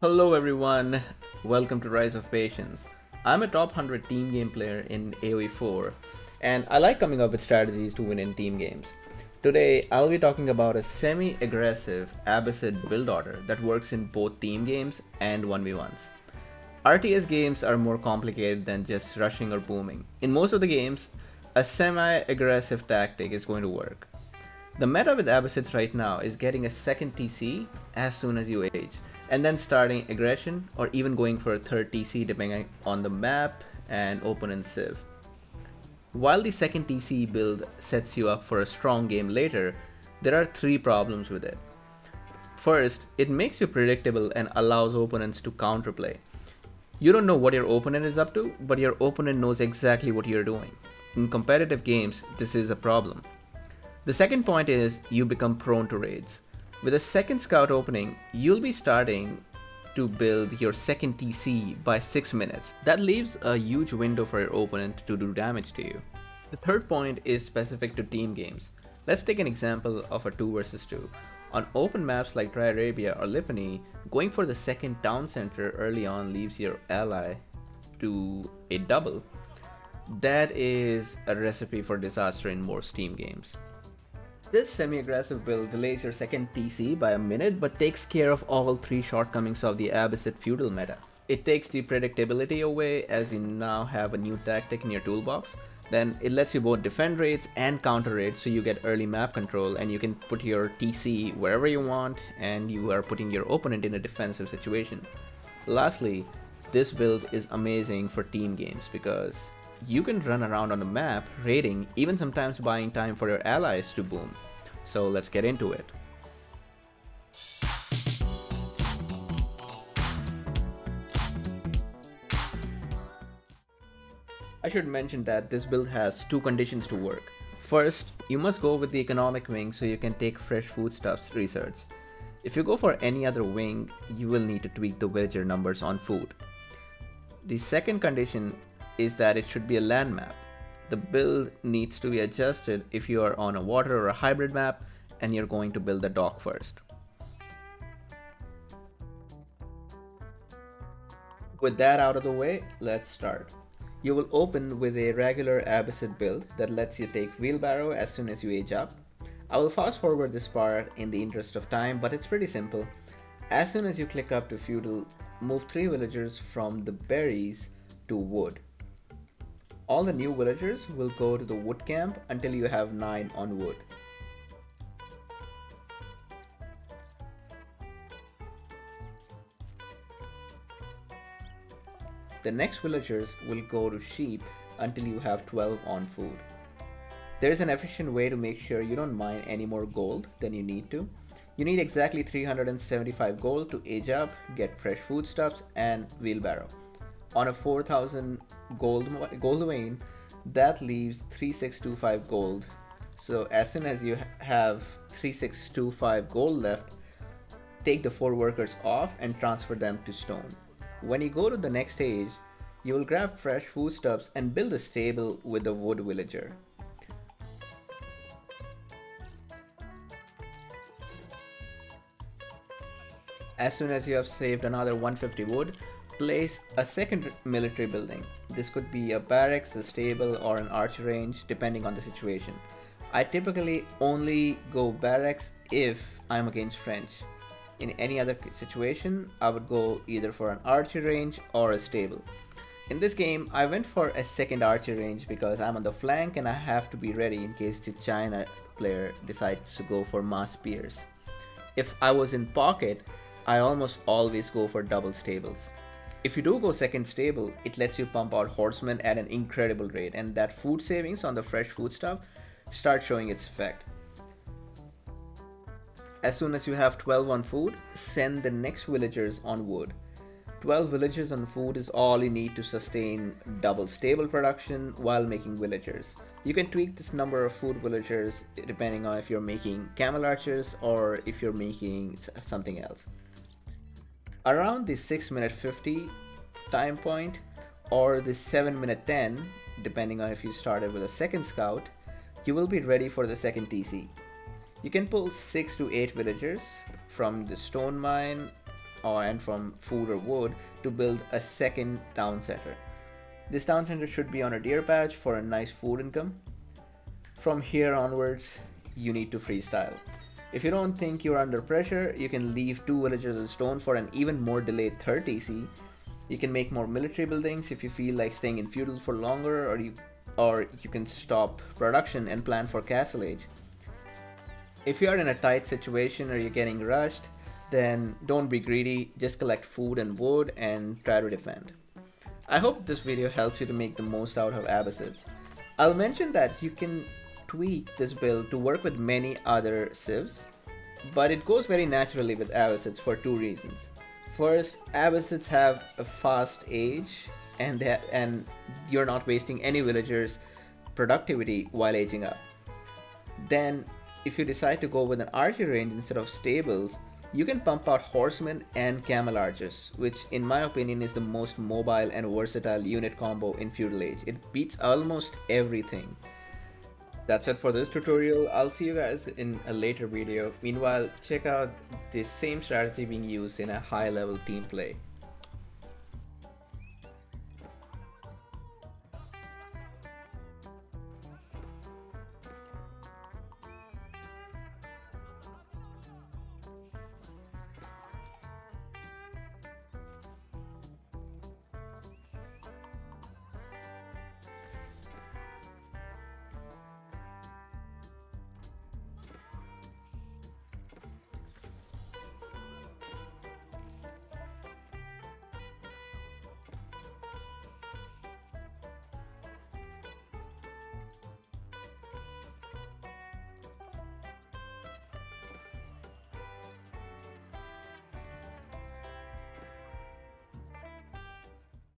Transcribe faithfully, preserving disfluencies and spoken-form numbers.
Hello everyone, welcome to Rise of Patience. I'm a top one hundred team game player in A O E four, and I like coming up with strategies to win in team games. Today, I'll be talking about a semi-aggressive Abbasid build order that works in both team games and one v ones. R T S games are more complicated than just rushing or booming. In most of the games, a semi-aggressive tactic is going to work. The meta with Abbasids right now is getting a second T C as soon as you age, and then starting aggression or even going for a third T C depending on the map and opponent civ. While the second T C build sets you up for a strong game later, there are three problems with it. First, it makes you predictable and allows opponents to counterplay. You don't know what your opponent is up to, but your opponent knows exactly what you're doing. In competitive games, this is a problem. The second point is you become prone to raids. With a second scout opening, you'll be starting to build your second T C by six minutes. That leaves a huge window for your opponent to do damage to you. The third point is specific to team games. Let's take an example of a two versus two. On open maps like Dry Arabia or Lipani, going for the second town center early on leaves your ally to a double. That is a recipe for disaster in most team games. This semi-aggressive build delays your second T C by a minute but takes care of all three shortcomings of the Abbasid feudal meta. It takes the predictability away as you now have a new tactic in your toolbox. Then it lets you both defend raids and counter raids, so you get early map control and you can put your T C wherever you want and you are putting your opponent in a defensive situation. Lastly, this build is amazing for team games because you can run around on the map, raiding, even sometimes buying time for your allies to boom. So let's get into it. I should mention that this build has two conditions to work. First, you must go with the economic wing so you can take fresh foodstuffs research. If you go for any other wing, you will need to tweak the villager numbers on food. The second condition is that it should be a land map. The build needs to be adjusted if you are on a water or a hybrid map and you're going to build a dock first. With that out of the way, let's start. You will open with a regular Abbasid build that lets you take wheelbarrow as soon as you age up. I will fast forward this part in the interest of time, but it's pretty simple. As soon as you click up to feudal, move three villagers from the berries to wood. All the new villagers will go to the wood camp until you have nine on wood. The next villagers will go to sheep until you have twelve on food. There is an efficient way to make sure you don't mine any more gold than you need to. You need exactly three hundred seventy-five gold to age up, get fresh foodstuffs and wheelbarrow. On a four thousand gold, gold vein, that leaves three thousand six hundred twenty-five gold. So as soon as you have three thousand six hundred twenty-five gold left, take the four workers off and transfer them to stone. When you go to the next stage, you will grab fresh foodstuffs and build a stable with the wood villager. As soon as you have saved another one hundred fifty wood, place a second military building. This could be a barracks, a stable, or an archer range depending on the situation. I typically only go barracks if I'm against French. In any other situation, I would go either for an archer range or a stable. In this game, I went for a second archer range because I'm on the flank and I have to be ready in case the China player decides to go for mass spears. If I was in pocket, I almost always go for double stables. If you do go second stable, it lets you pump out horsemen at an incredible rate, and that food savings on the fresh foodstuff start showing its effect. As soon as you have twelve on food, send the next villagers on wood. twelve villagers on food is all you need to sustain double stable production while making villagers. You can tweak this number of food villagers depending on if you're making Camel Archers or if you're making something else. Around the six minute fifty time point or the seven minute ten, depending on if you started with a second scout, you will be ready for the second T C. You can pull six to eight villagers from the stone mine or and from food or wood to build a second town center. This town center should be on a deer patch for a nice food income. From here onwards, you need to freestyle. If you don't think you're under pressure, you can leave two villagers in stone for an even more delayed third T C. You can make more military buildings if you feel like staying in feudal for longer, or you or you can stop production and plan for castle age. If you are in a tight situation or you're getting rushed, then don't be greedy, just collect food and wood and try to defend. I hope this video helps you to make the most out of Abbasid. I'll mention that you can tweak this build to work with many other civs, but it goes very naturally with Abbasids for two reasons. First, Abbasids have a fast age and, they and you're not wasting any villagers' productivity while aging up. Then, if you decide to go with an archer range instead of stables, you can pump out horsemen and camel archers, which in my opinion is the most mobile and versatile unit combo in feudal age. It beats almost everything. That's it for this tutorial. I'll see you guys in a later video. Meanwhile, check out this same strategy being used in a high level team play.